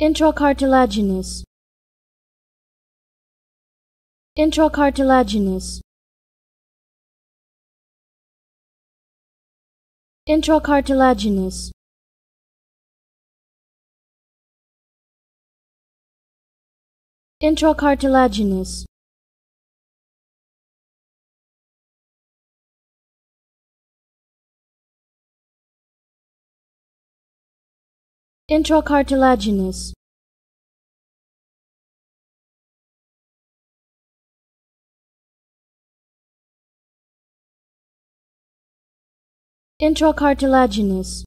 Intracartilaginous. Intracartilaginous. Intracartilaginous. Intracartilaginous. Intracartilaginous. Intracartilaginous.